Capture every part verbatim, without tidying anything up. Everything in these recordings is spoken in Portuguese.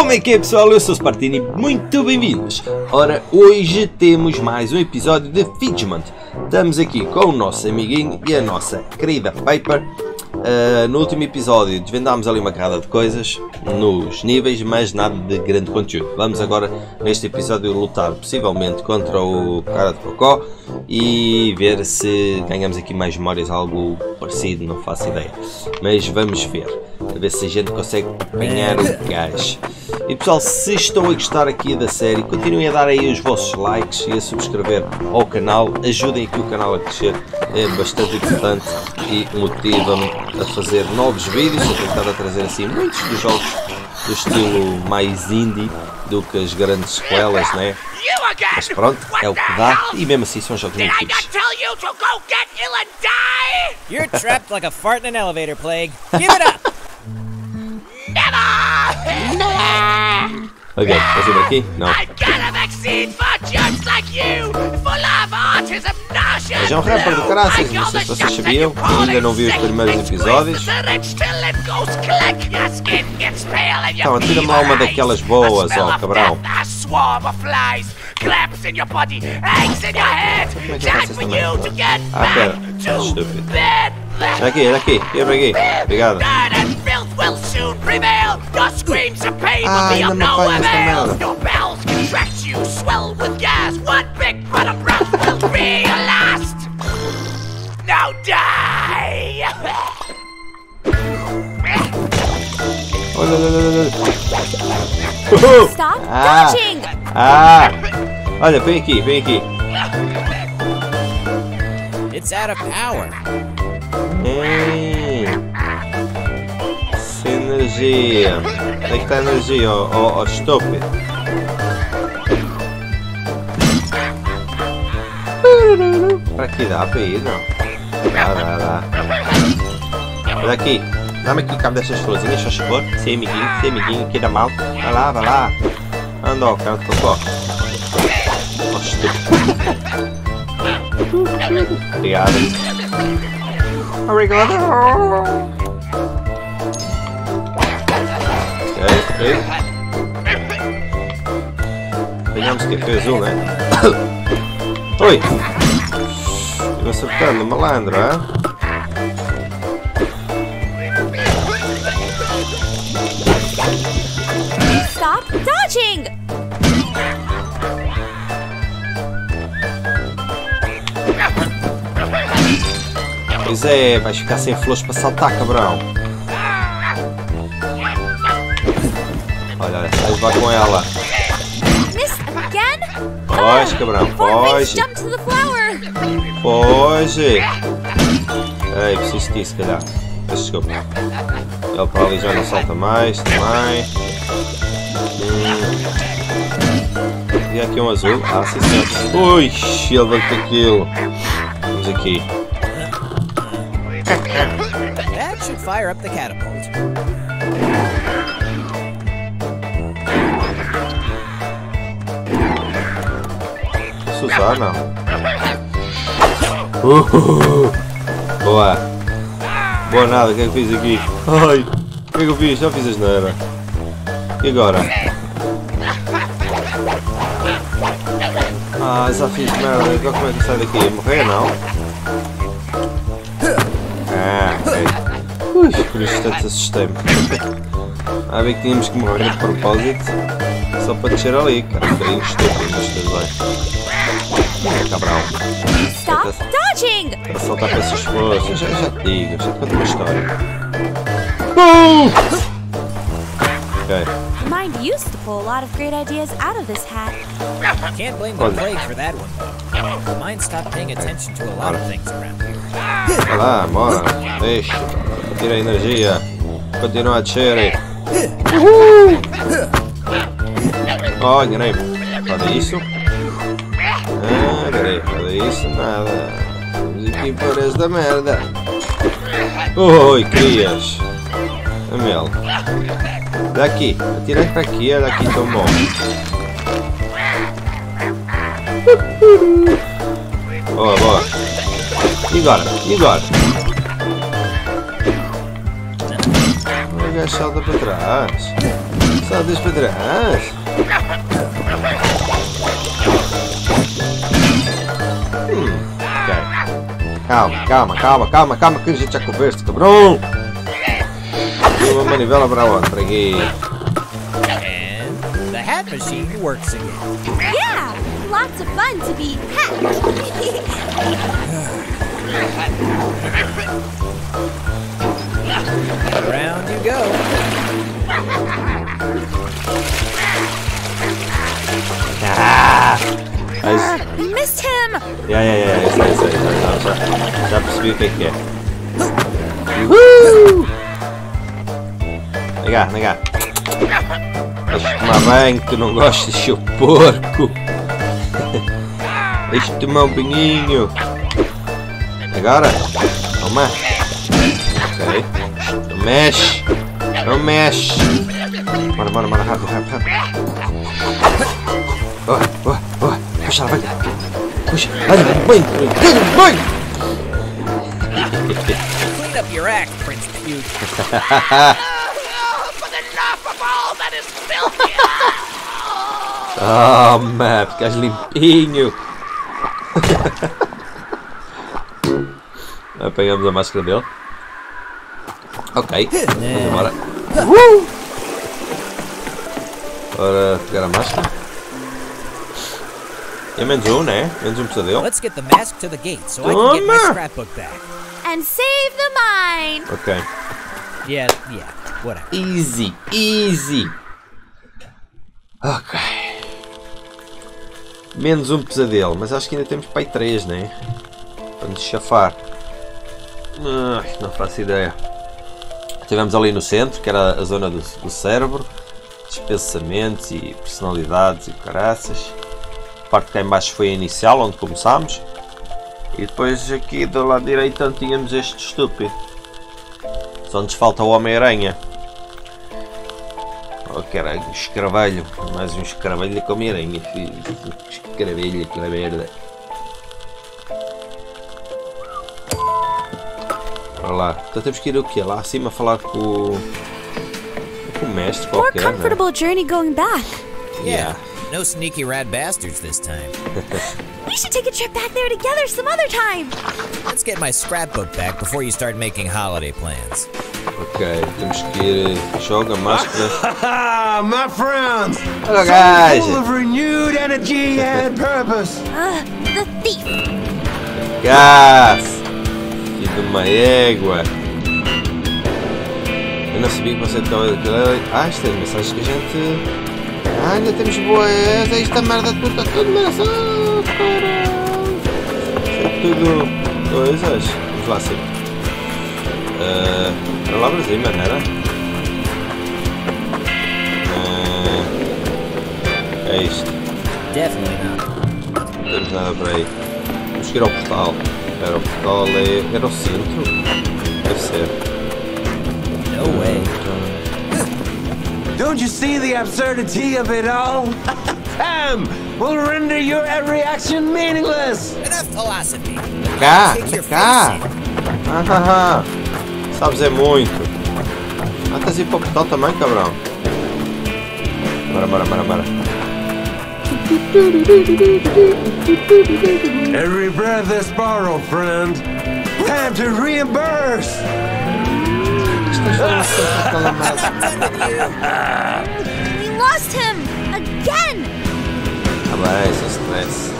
Como é que é, pessoal? Eu sou o Spartini, muito bem-vindos! Ora, hoje temos mais um episódio de Figment. Estamos aqui com o nosso amiguinho e a nossa querida Piper. Uh, no último episódio desvendámos ali uma carrada de coisas nos níveis, mas nada de grande conteúdo. Vamos agora, neste episódio, lutar possivelmente contra o cara de Cocó e ver se ganhamos aqui mais memórias, algo parecido, não faço ideia. Mas vamos ver, a ver se a gente consegue apanhar o gajo. E pessoal, se estão a gostar aqui da série, continuem a dar aí os vossos likes e a subscrever ao canal, ajudem aqui o canal a crescer, é bastante importante e motiva-me a fazer novos vídeos, a tentar a trazer assim muitos dos jogos do estilo mais indie do que as grandes sequelas, né? Mas pronto, é o que dá e mesmo assim são jogos muito fixos. You're trapped like a fart in an elevator, Plague. Give it up! Ok, fazer daqui? Não. Mas é um rapper de caraças, não sei se vocês sabiam, ainda não vi os primeiros episódios. Então, atira-me lá uma daquelas boas, ó, cabrão. Ah, pera, estúpido. Era aqui, era aqui, eu peguei. Obrigado. Ah, ainda me apanha esta merda. Olha, olha, olha, olha. Stop dodging! Ah, ah. Olha, vem aqui, vem aqui. It's out of power. Energia. Onde é que está a energia, ó, ó, ó, estúpido? Para aqui dá para ir, não? Dá, dá, dá. Olha aqui, dá-me aqui cabo dessas florzinhas, por favor. Sem amiguinho, sem amiguinho, que dá mal. Vai lá, vai lá. Anda, ó, cara, cocó. Ó, estúpido. Obrigado. Obrigado. Ok. Ganhamos que fez um, né? Oi! Estou acertando, malandro, é? Stop dodging! Pois é, vais ficar sem flores para saltar, cabrão. Olha, vai levar com ela. Foge, cabrão, foge. Foge. Ei, preciso disso, calhar. Mas desculpa. Ele para ali já não salta mais, também. Hum. E aqui um azul. Ah, sim, sim. Ui, ele vai com aquilo. Vamos aqui. That should fire up the catapult. Usar, não. Uhul. Boa. Boa nada, o que é que fiz aqui? Ai, o que é que eu fiz? Já fiz asneira. E agora? Ah, já fiz merda. Agora como é que sai daqui? Morrer, não? Ah, ok. Ui, por isso tanto assustei-me. Ah, bem que tínhamos que morrer de propósito. Só para descer ali, cara. Tem estúpido, mas tudo bem. Cabrão. Stop dodging! Para saltar com essas forças, já, já te digo, já te conto uma história. Uh! Ok. Mind used to pull a lot of great ideas out of this hat. Can't blame the plague for that one, though. Mind stopped paying attention to a lot of things around here. Vai lá, bora. Deixa. Tira a energia. Continua a descer. Uhul! Oh, enganei. Olha isso. Ah, peraí, olha isso, nada. Vamos aqui para esta merda. Oi, crias. Amel. Daqui, atira para aqui, olha aqui, tão bom. Boa, boa. E agora? E agora? O gajo salta para trás. passadas para trás. Hum, okay. Calma, calma, calma, calma, calma, que a gente já conversa, cabrão. Uma manivela para outra aqui. And the hat machine works again. Yeah, lots of fun to be hat. Around you go. Ah, ah, you missed him. Yeah, yeah, yeah. Isso aí, isso aí, isso aí. Já percebi o que é que é. Uhul! Vem cá, vem cá. Deixa-te tomar banho, tu não gostas, seu porco. Deixa-te tomar um banhinho. Agora, toma. Ok. Não mexe! Não mexe! Bora, bora, bora, rápido, rápido, rápido! Oh, oh, oh! Puxa, vai! Puxa! Vai, vai, vai! Clean up your act, Prince Puke! But enough of all that is filthy! Oh, man! Ficas limpinho! Apanhamos a máscara dele. Ok, vamos embora. Uh! Para pegar a máscara. É menos um, né? Menos um pesadelo. Let's get the mask to the gate so I can get my scrapbook back. And save the mine. Ok. Yeah, yeah, whatever. Easy, easy. Ok. Menos um pesadelo, mas acho que ainda temos para aí três, né? Para nos chafar. Ai, não faço ideia. Estivemos ali no centro, que era a zona do, do cérebro, dos pensamentos e personalidades e caraças. A parte cá em baixo foi a inicial, onde começámos. E depois aqui do lado direito onde tínhamos este estúpido. Só nos falta o Homem-Aranha. Oh, caralho, um escravelho. Mais um escravelho com Homem-Aranha, filho. Escravelho, aquela merda. Lá. Então temos que ir o quê? Lá acima falar com o, com o mestre qualquer, né? Yeah. No sneaky rat bastards this time. We should take a trip back there together some other time. Let's get my scrapbook back before you start making holiday plans. Okay, temos que ir. Joga máscara. Haha, my friends. Hello guys. Full of renewed energy and purpose. Uh, the thief. Gas. E de uma égua. Eu não sabia que você estava. Ah, isto é mensagem que a gente. Ah, ainda temos boas. Esta merda tudo está tudo merda. Isto é tudo coisas. Vamos lá sim. Uh, era lá para cima, não era? Uh, é isto. Não temos nada para aí. Vamos ir ao portal. Era o portal, era o centro? Deve ser. No way. Don't you see the absurdity of it all? Time will render your every action meaningless. Enough philosophy. Cá, cá. Ah, ah, ah. Sabes é muito. Ah, estás a ir para o portal também, cabrão. Bora, bora, bora, bora. Every breath is borrowed, friend. Time to reimburse. We lost him again. Abai, esse stress.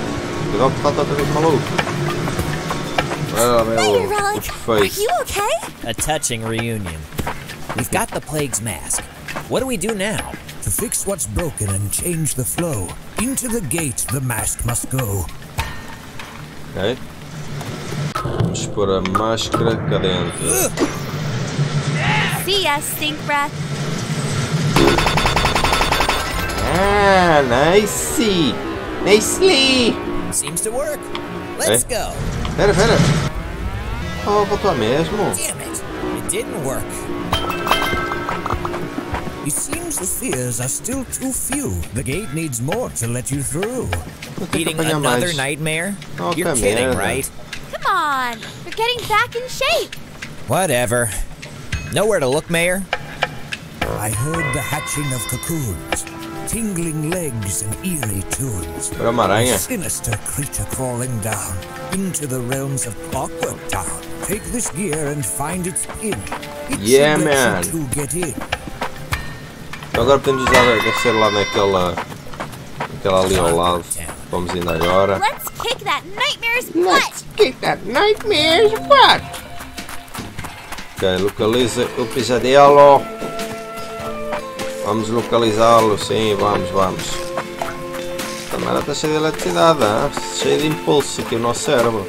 Igual que falta outra vez maluco. Hey, Relic. Are you okay? A touching reunion. We've got the plague's mask. What do we do now? To fix what's broken and change the flow, into the gate the mask must go. Ok. Vamos pôr a máscara cá dentro. See ya, stink breath. Ah, nicey. Nicely. Seems to work. Let's okay. go. Espera, espera. Oh, voltou mesmo. Damn it. It didn't work. It seems the fears are still too few. The gate needs more to let you through. Eating another nightmare? Oh, you're kidding, right? Come on, we're getting back in shape. Whatever. Nowhere to look, Mayor? Era uma aranha. Yeah, man. Então agora podemos usar a celular naquela, naquela ali ao lado. Vamos indo agora. Let's kick that nightmare's butt. Let's kick that nightmare's butt. Ok, localiza o pesadelo. Vamos localizá-lo, sim, vamos, vamos. Também está cheio de eletricidade, hein? Cheio de impulso aqui no nosso cérebro.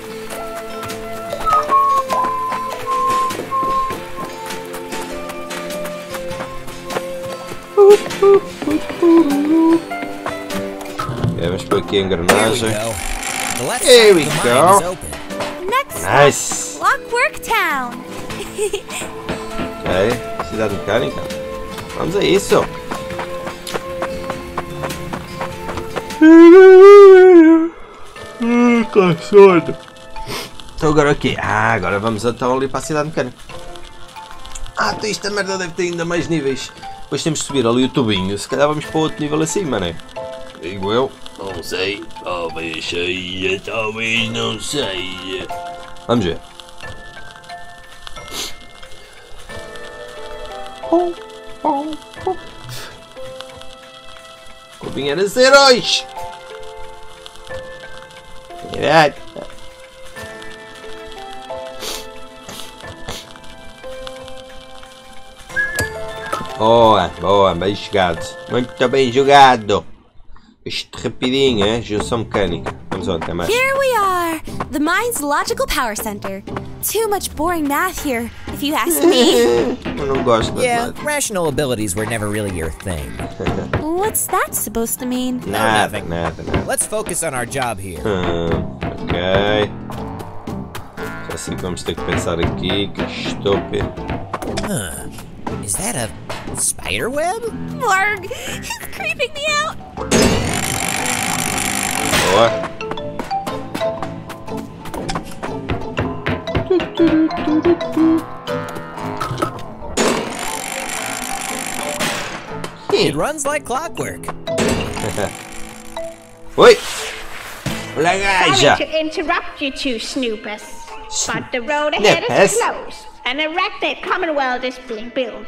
É, vamos por aqui a engrenagem. Here we go. Nice. Clockwork Town. Ok, Cidade Mecânica. Vamos a isso. Hum, que absurdo. Então agora aqui. Ah, agora vamos então ali para a Cidade Mecânica. Ah, esta merda deve ter ainda mais níveis. Depois temos de subir ali o tubinho. Se calhar vamos para outro nível acima, né? Digo eu. Não sei, talvez seja, talvez não seja. Vamos ver. Oh, oh, oh. Combinheiros heróis! Verdade! Boa, boa, bem jogado. Muito bem jogado! Isto rapidinho, é? Junção mecânica. Vamos lá, até mais. Here we are, the mind's logical power center. Too much boring math here, if you ask me. Eu não gosto de yeah, math. Rational abilities were never really your thing. What's that supposed to mean? No, nada, nothing. Nada, nada. Let's focus on our job here. Hum, ok. Já sei que vamos ter que pensar aqui, que estúpido. Huh. Is that a spider web? Marg, he's creeping me out. Boa. It runs like clockwork. Oi! Olá, gaja! Sorry to interrupt you two snoopers, but the road ahead is closed, and a arachnid commonwealth is being built.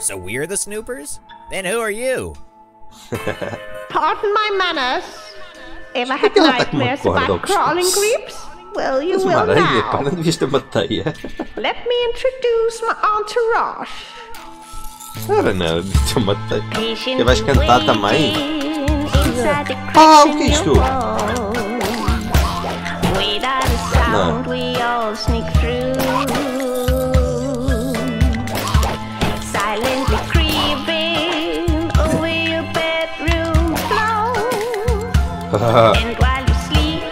So we're the snoopers? Then who are you? Pardon my manners. Ever had nightmares about crawling creeps? Well, you will now. Let me introduce my entourage. Cara, não, eu matei. Você vais cantar também? Ah, o que é isto? Não. And while you sleep,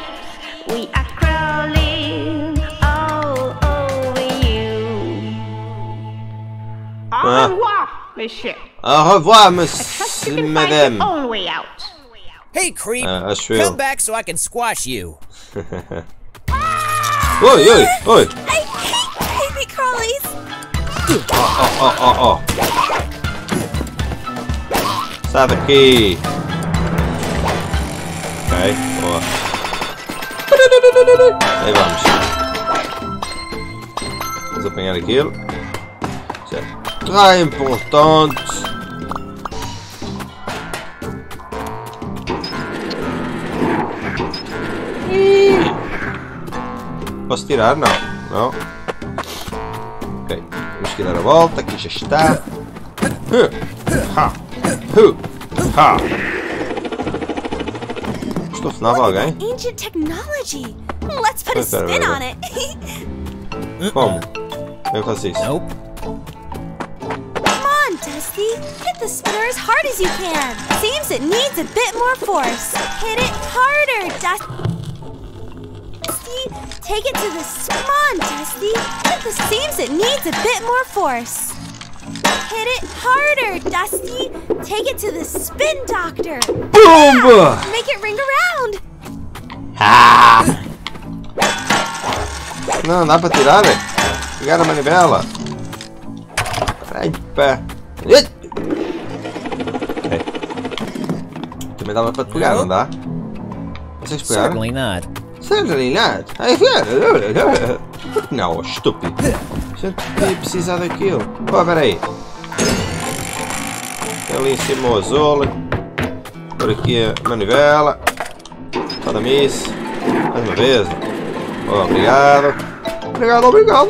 we are crawling all over you. Au revoir, monsieur. Au revoir, monsieur, madame. Hey, creep, uh, come back so I can squash you. Oi, oi, oi. I hate baby crawlies. Oh, oh, oh, oh, oh. Sabe aqui. Ok, boa. Aí vamos. Vamos apanhar aquilo. Isso é tão importante. Posso tirar? Não. Não. Ok, vamos tirar a volta. Aqui já está. Ha! Ha! Funcionava alguém? Como? Eu faço isso. Nope. Come on, Dusty. Hit the spinner as hard as you can. Seems it needs a bit more force. Hit it harder, Dusty. Take it to the Come on, Dusty. Hit the seems it needs a bit more force. Hit it harder, Dusty. Take it to the spin doctor. Boom! Yeah! Make it ring around. Ah! Não, não dá para tirar, velho. Pegar a manivela. Ai, pé. É. Também dava para te pegar, não dá? Vocês pegaram? Certainly not. Certainly not. Por que não, estúpido? Se eu tinha precisado daquilo. Pô, peraí. Ali em cima o azul. Por aqui a manivela. Fala miss. Mais uma vez. Oh, obrigado. Obrigado, obrigado.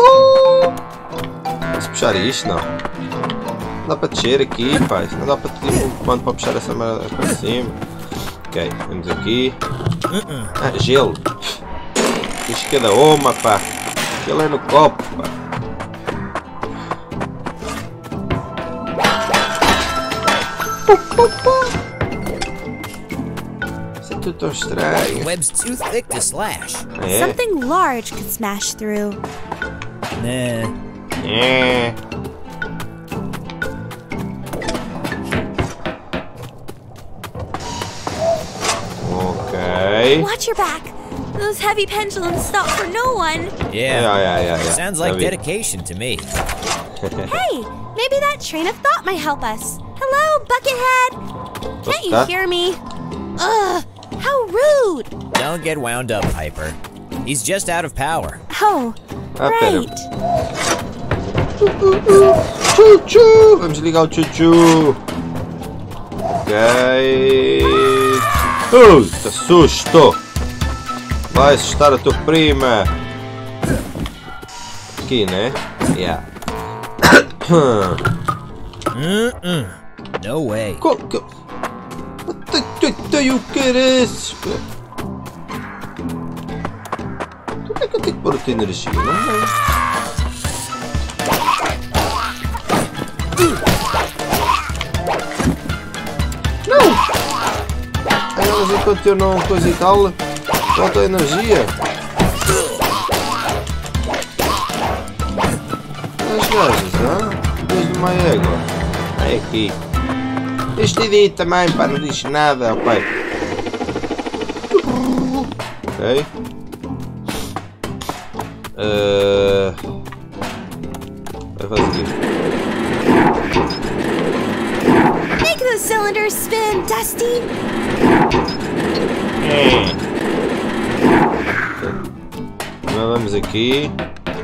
Posso puxar isto? Não. Não dá para descer aqui, paz. Não dá para ter um comando para puxar essa merda para cima. Ok, vamos aqui. Ah, gelo. Fiz cada uma, pá. Gelo é no copo, pá. The web's too thick to slash. É. Something large could smash through. Nah. Yeah. Okay. Watch your back. Those heavy pendulums stop for no one. Yeah. Yeah, yeah, yeah, yeah. Sounds like heavy dedication to me. Hey, maybe that train of thought might help us. Hello, Buckethead. Can't you hear me? Ugh. How rude! Don't get wound up, Piper. He's just out of power. Oh, right. Chuchu! Vamos ligar o chuchu. Ok. Puta, susto! Vai assustar a tua prima. Aqui, né? Yeah. Uh-uh. No way. Co co Tem o que é isso? Como é que eu tenho que pôr a tua energia? Não Não! Elas enquanto eu não coisa e tal, falta energia. As gajas, hã? Desde uma égua. É aqui. Este dia também, pá, não diz nada, ó pai. Ok. Uh... Vai fazer isto. Make those cylinders spin, Dusty! Não vamos aqui.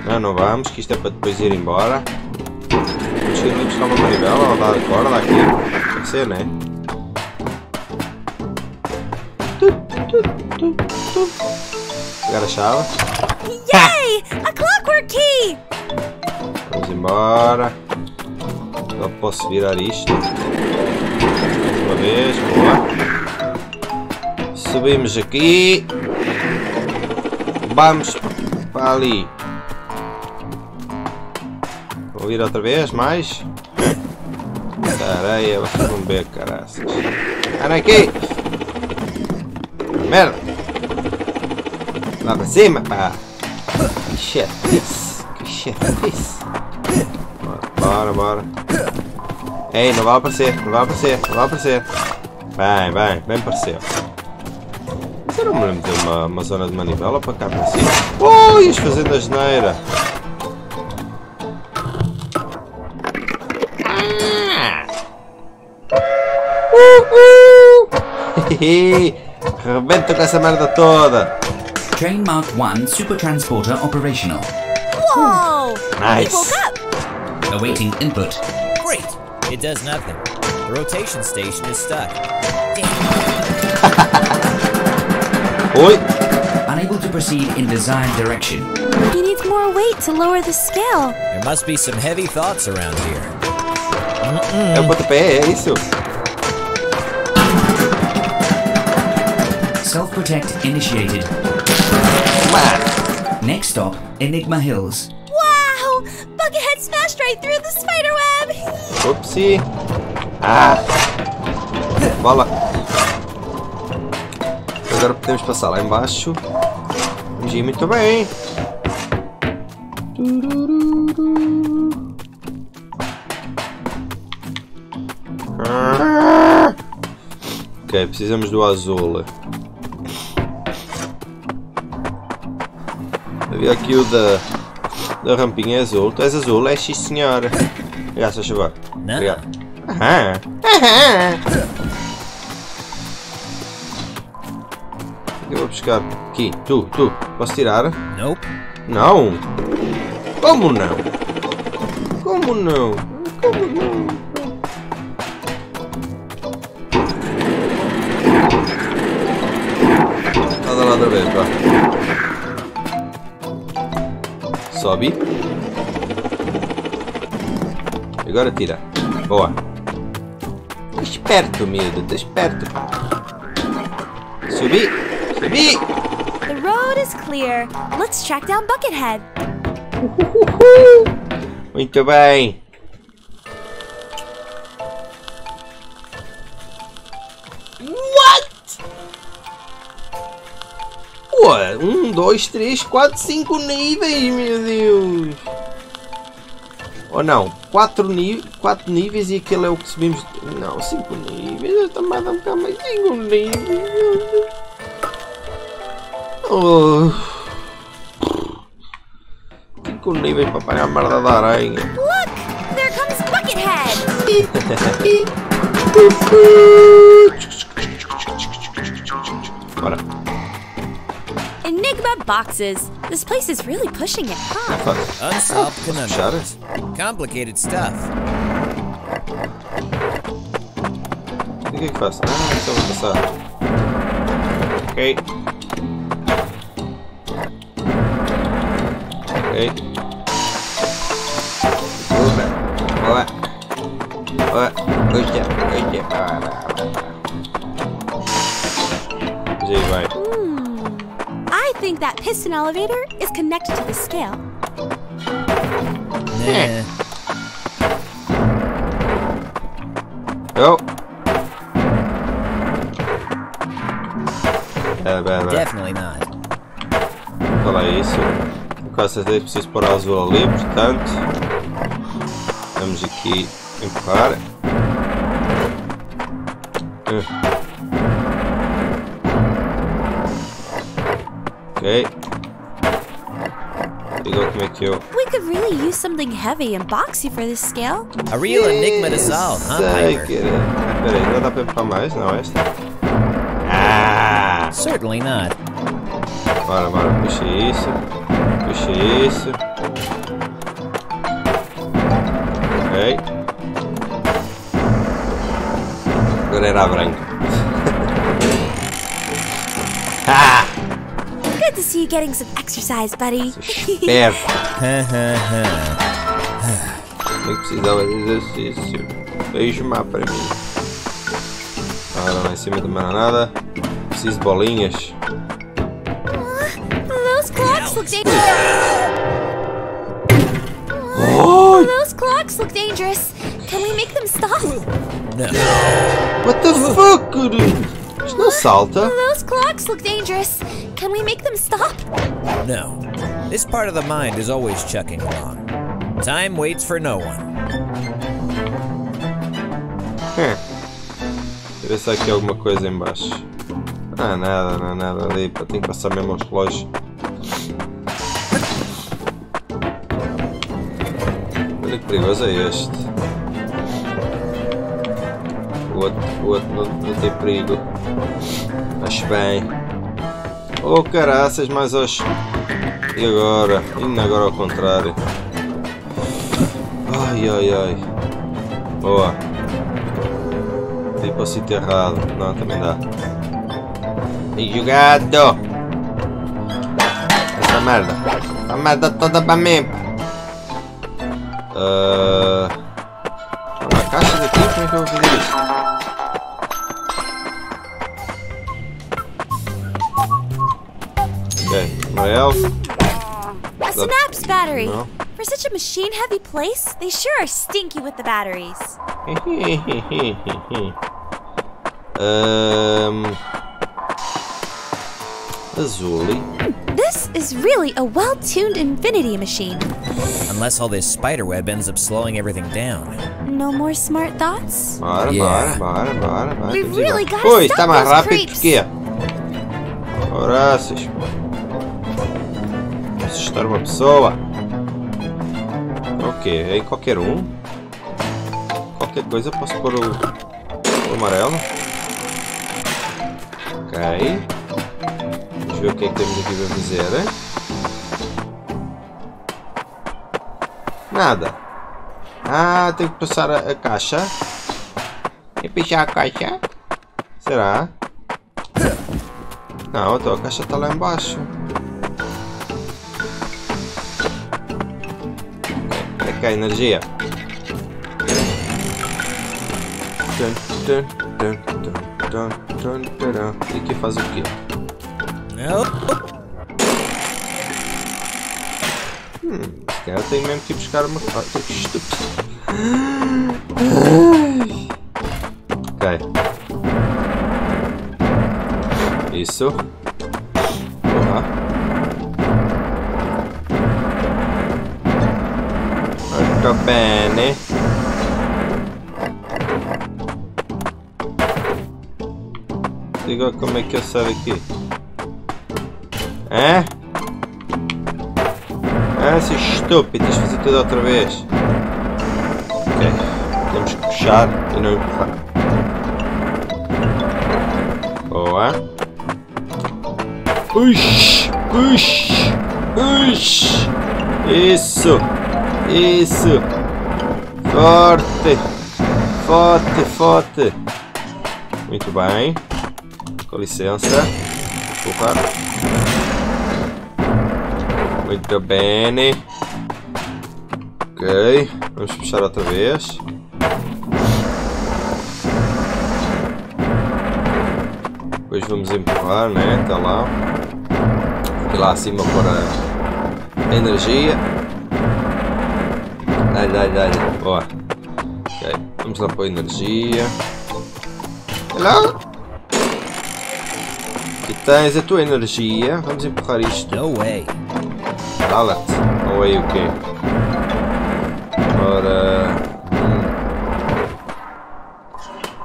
Não, não vamos, que isto é para depois ir embora. Vamos ir ali buscar uma manivela ou dar a corda aqui. Ser, né? Pegar a chave. Yay! A clockwork key! Vamos embora. Só posso virar isto. Mais uma vez, boa. Subimos aqui. Vamos para ali. Vou vir outra vez, mais. Areia, vocês vão ver, caraças. Olha aqui! Merda! Lá pra cima, pá! Que chatice! Que chatice! Bora, bora, bora! Ei, não vai aparecer, não vai aparecer, não vai aparecer! Bem, bem, bem apareceu! Será que não me deu uma, uma zona de manivela para cá para cima? Ui, as fazendo a geneira! Rebenta com essa merda toda. Train Mark one Super Transporter operational. Whoa! Nice. Up. Awaiting input. Great. It does nothing. The rotation station is stuck. Oi. Unable to proceed in desired direction. He needs more weight to lower the scale. There must be some heavy thoughts around here. É o botão pé, é isso. Self-protect initiated. Wow. Next stop, Enigma Hills. Wow! Buckethead smashed right through the spider web! Oopsie! Ah! Bola! Agora podemos passar lá embaixo. Vamos ir muito bem! Ok, precisamos do azul. Havia aqui o da, da rampinha azul. Tu és azul? És sim senhora. Obrigado, seu Chico. Obrigado. Aham. Aham. Eu vou buscar aqui. Tu, tu. Posso tirar? Não. Não. Como não? Como não? Como não? Lá outra vez, pá. Sobe. Agora tira. Boa. Esperto, miúdo, esperto. Subi. Subi. The road is clear. Let's track down Buckethead. Uhuhuhu. Muito bem. Um, dois, três, quatro, cinco níveis, meu Deus! Ou não, quatro, ni quatro níveis e aquele é o que subimos. Não, cinco níveis, eu também dá um bocado mais cinco níveis. Oh. Cinco níveis para apanhar a merda da aranha. Look, there comes Buckethead! Bora. Enigma boxes. This place is really pushing it, huh? Unsolved conundrums. Complicated stuff. O que é que faço? Ah, então vou passar. Ok. Ok. Boa. Boa. Oita. Oita. Para. Zé vai. I think that piston elevator is connected to the scale. Nah. Oh. É, bem, bem. Definitely not. Olha isso. Por causa disso preciso pôr a azul ali, portanto. Vamos aqui empurrar. Uh. Okay. We could really use something heavy and boxy for this scale. A real yes, enigma to solve, huh, Piper? Peraí, não dá pra empurrar mais, não, esta? Ah! Certainly not. Bora, bora, puxa isso. Puxa isso. Ok. Agora era branco. Ah! Good to see you getting some exercise, buddy. Hahaha. Eu precisava de exercício. Beijo má para mim. Ah, não, em cima de mais nada. Preciso de bolinhas. Those clocks look dangerous. Those clocks look dangerous. Can we make them stop? No. What the fuck, dude? Isto não salta. Those clocks look dangerous. Can we make them stop? No. This part of the mind is always chugging along. Time waits for no one. Huh. Deixa eu ver se há aqui alguma coisa em baixo. Ah, nada, não há nada ali. Tenho que passar mesmo os relógios. Olha que perigoso é este. O outro, o outro não, não tem perigo. Acho bem. Oh caraças, mas hoje. E agora? Indo agora ao contrário. Ai ai ai. Boa. Dei para o sítio errado. Não, também dá. E jogado! Essa merda. A merda toda para mim. Uh... Uma caixa daqui, como é que eu vou fazer isso? Okay, well. A synapse battery. No. For such a machine-heavy place, they sure are stinky with the batteries. um. Azuli. This is really a well-tuned infinity machine. Unless all this spiderweb ends up slowing everything down. No more smart thoughts. Bora, yeah. bora, bora, bora. We've really got to stop those creeps. Horaças. Assustar uma pessoa. Ok, aí qualquer um. Qualquer coisa eu posso pôr o, o amarelo. Ok. Vamos ver o que é que temos aqui para fazer, hein? Nada. Ah, tenho que passar a, a caixa. E puxar a caixa? Será? Não, então a caixa está lá embaixo. Ok, energia. E aqui faz o quê? Hum, esse cara tem mesmo que ir buscar uma... Ah, estou estúpido. Ok. Isso. Uhum. Muito bem. Diga como é que eu saio aqui. Hã? Ah, seu estúpido, tens de fazer tudo outra vez. Ok. Temos que puxar e não empurrar. Boa. Push, push, push. Isso, isso. Forte, forte, forte. Muito bem. Com licença. Empurrar. Muito bem. Ok. Vamos puxar outra vez. Depois vamos empurrar, né? Até lá. E lá acima para a energia. Olha, olha, olha. Boa. Ok. Vamos lá para a energia. Olha. E tens a tua energia. Vamos empurrar isto. No way. Cala-te. No way o quê? Ora.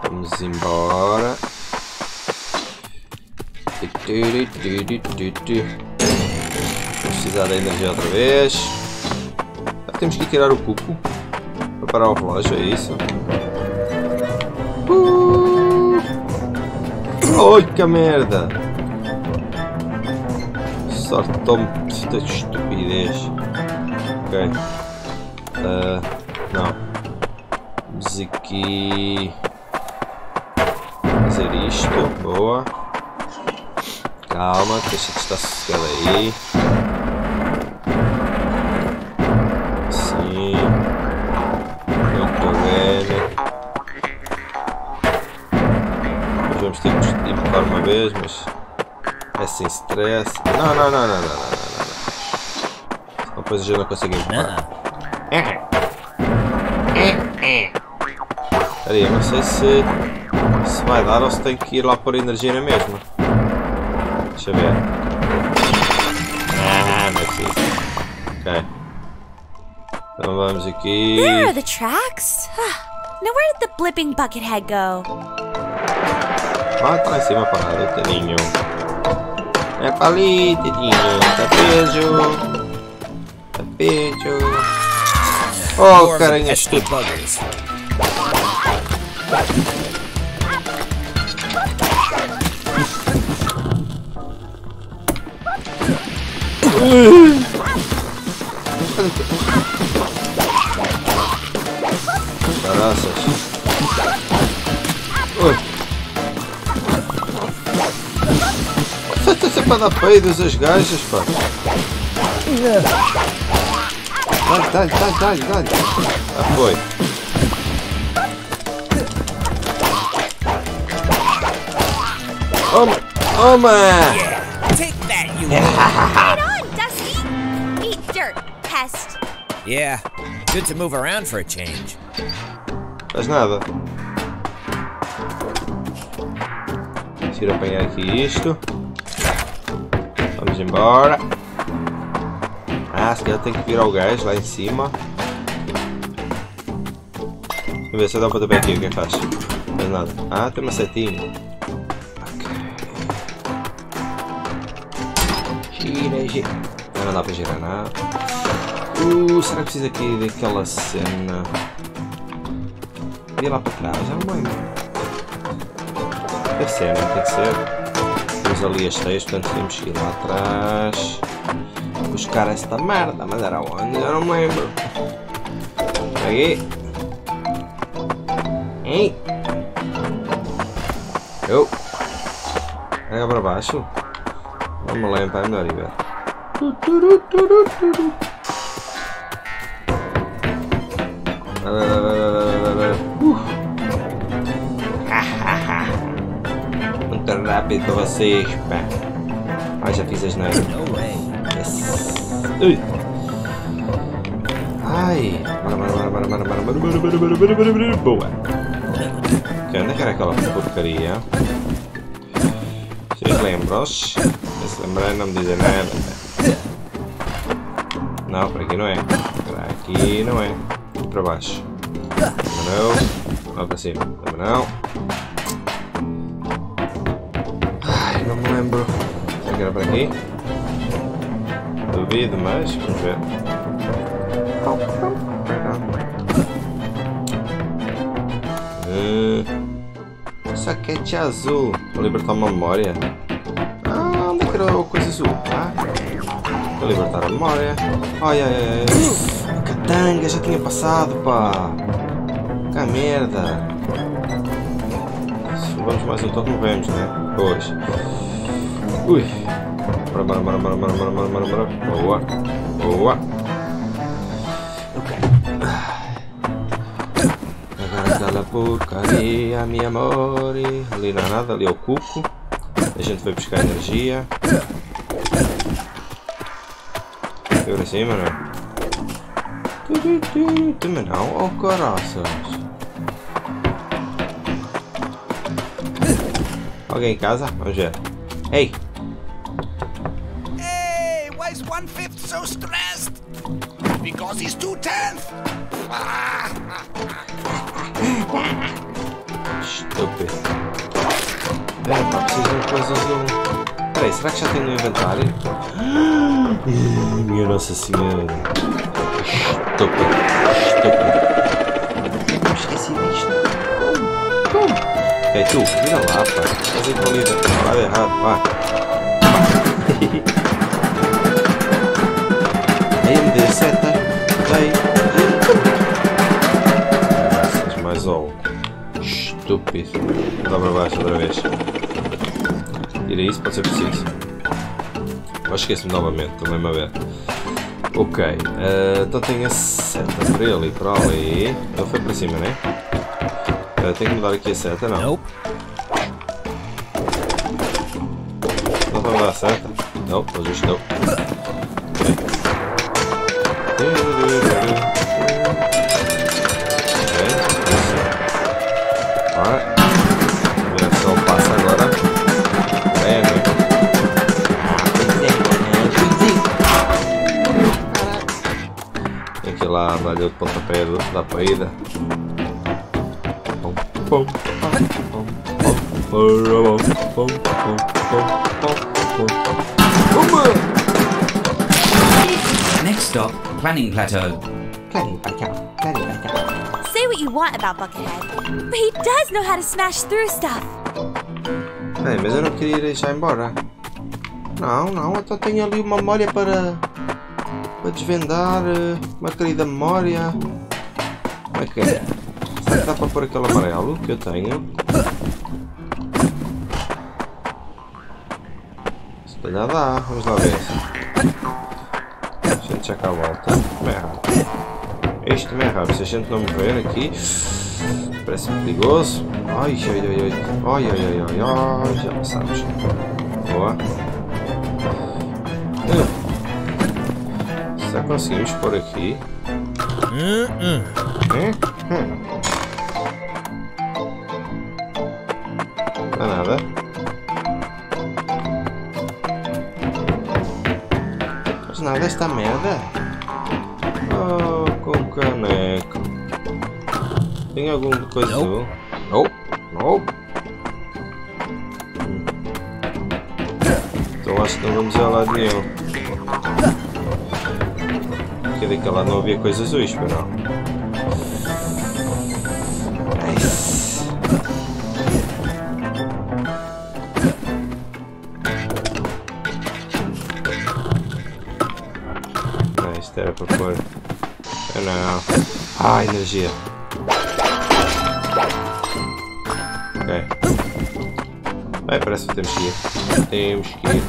Vamos embora. Vamos precisar da energia outra vez. Já temos que tirar o cubo para parar o relógio, é isso? Uh! Oi, que merda! Sorte-me de estupidez. Ok. Uh, não. Vamos aqui fazer isto. Boa. Calma, deixa de estar sossegado aí. Sim. Não problema. Vamos ter que empurrar uma vez, mas é sem stress. Não, não, não, não, não, não, não, não. Depois a gente não consegue empurrar. Peraí, eu não sei se, se vai dar ou se tem que ir lá pôr energia na mesma. Deixa eu ver. Ah, não é preciso. Ok. Então vamos aqui. There are the tracks. Now where did the blipping Buckethead go? Ah, tá lá em cima parado, tadinho. É pra ali, tadinho. Tá preso. Tá preso. Oh, carinha estúpida. Caraças. Oi. Só estão sempre a dar peidos as gajas, pá. Dá-lhe, dá-lhe, dá-lhe, dá-lhe. Ah, foi. Toma, toma. Take that, you. Yeah, good to move around for a change. Faz nada. Deixa eu apanhar aqui isto. Vamos embora. Ah, se calhar tem que virar o gás lá em cima. Deixa eu ver se eu dou um pontapé aqui, o que faz? Não faz nada. Ah, tem uma setinha. Ok. Gira, gira. Não dá para girar nada. Uh, será que precisa aqui daquela cena? subir lá pra trás. É uma... Deve ser, não tem que ser. Temos ali as seis, portanto temos que ir lá atrás. Buscar esta merda, mas era onde? Eu não me lembro. Aí. Hein? Eu. É para baixo. Vamos lá, para melhor ir ver. Muito rápido vocês, pá. Ah, já fiz as neiras. Ui. Ai. Bora, bora, bora, bora, bora, bora, bora, bora, bora, bora, bora, boa. Que onde é que era aquela porcaria? Vocês lembram-se? Se lembrarem não me dizem nada. Não, por aqui não é. Para aqui não é. Para baixo. Não. Lá para cima. Também não. Ai, não me lembro. Será que era para aqui? Duvido, mas vamos ver. Uh, saquete azul. Vou libertar uma memória. Ah, onde é que era a coisa azul? Ah, vou libertar a memória. Ai, ai, ai. Catanga, já tinha passado, pá. Que merda. Se vamos mais um toque, movemos, né? Pois. Ui. Bora, bora, bora, bora, bora, bora, bora, bora, bora. Boa, boa. Ok. Agora aquela porcaria, mi amore. Ali não há nada, ali é o cuco. A gente foi buscar energia. Foi para cima, não é? Também não, oh caraças. Alguém em casa? Vamos ver. Ei! One fifth so stressed because he's two tenths. Estúpido. É, pá, preciso de coisas do. Peraí, será que já tem no inventário? Minha Nossa Senhora. Estúpido. Estúpido. Esqueci disto. Ei, tu, vira lá, pá. Faz aí com o livro. Vai errado, vá. Seta, vai. Graças, mais ou. Estúpido. Dá para baixo outra vez. Tira isso, pode ser preciso. Mas esqueço-me novamente, também me a ver. Ok, uh, então tenho a seta para ele e para ali. Ele foi para cima, né? Uh, tenho que mudar aqui a seta, não? Não vai mudar a seta? Não, hoje estou. Ok, bora. Vamos ver se eu passo agora. É, né? Tem que ir lá, valeu o pontapé da parede. Next stop. Planning Plateau. Planning Plateau. Planning Plateau. Say what you want about Buckethead, but he does know how to smash through stuff. Bem, mas eu não queria ir já embora. Não, não, eu só tenho ali uma memória para, para desvendar. Uma querida memória. Como é que é? Será que dá para pôr aquele amarelo que eu tenho? Se calhar dá, vamos lá ver. Já cá volta. Também é rápido. Este também é rápido. Se a gente não morrer aqui, parece perigoso. Ai, ai, ai, ai. Ai, ai, ai, ai. Já passamos. Boa. Uh. Já conseguimos por aqui. Uh -uh. Não dá nada. Nada esta merda. Oh, com caneco. Tem alguma coisa azul? Não, não. Então acho que não vamos a lado nenhum. Porque daquela não havia coisa azul, espera. Ai, Isto era para pôr. Ah, não. Ah, energia. Ok. Bem, parece que temos que ir. Temos que ir.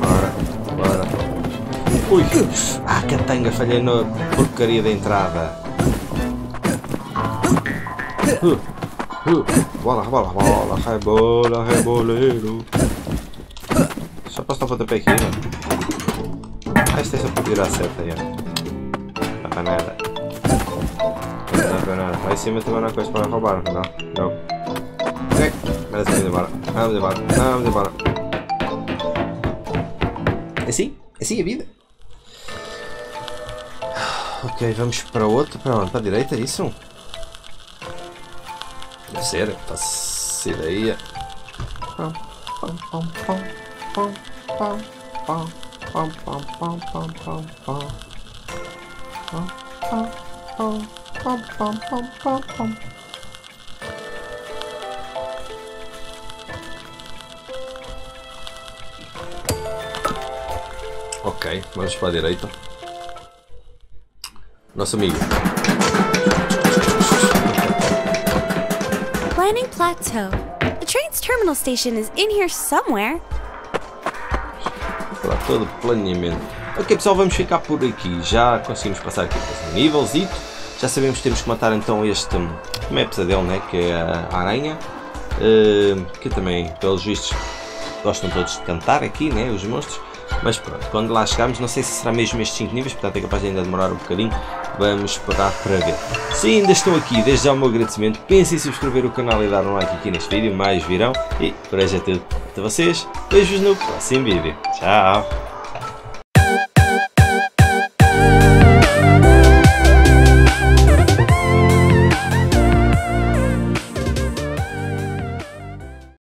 Bora, bora. Ui! Ah, catanga, falhei na porcaria da entrada. Uh, uh, bola, bola, bola, rebola, reboleiro. Só posso dar um pontapé aqui, não? Ah, isto é só para virar certo aí, ó. Não dá nada. Não dá nada. Lá em cima também não há coisa para roubar, não? Não. Ok, mas vamos embora. Vamos embora. Vamos embora. Assim? Assim é a vida? Ok, vamos para outro. Para onde? Para a direita, é isso? Sério? Passa daí. Ok, vamos para a direita. Nosso amigo. Planning Plateau. The train's terminal station is in here somewhere. Plateau de planeamento. Ok pessoal, vamos ficar por aqui. Já conseguimos passar aqui para os níveis e já sabemos que temos que matar então este como é pesadelo, né? Que é a aranha. Uh, que também, pelos vistos, gostam todos de cantar aqui, né? Os monstros. Mas pronto, quando lá chegarmos, não sei se será mesmo estes cinco níveis, portanto é capaz de ainda demorar um bocadinho. Vamos esperar para ver. Se ainda estão aqui, desde já o meu agradecimento. Pensem em subscrever o canal e dar um like aqui neste vídeo. Mais virão. E por hoje é tudo de vocês. Beijos no próximo vídeo. Tchau!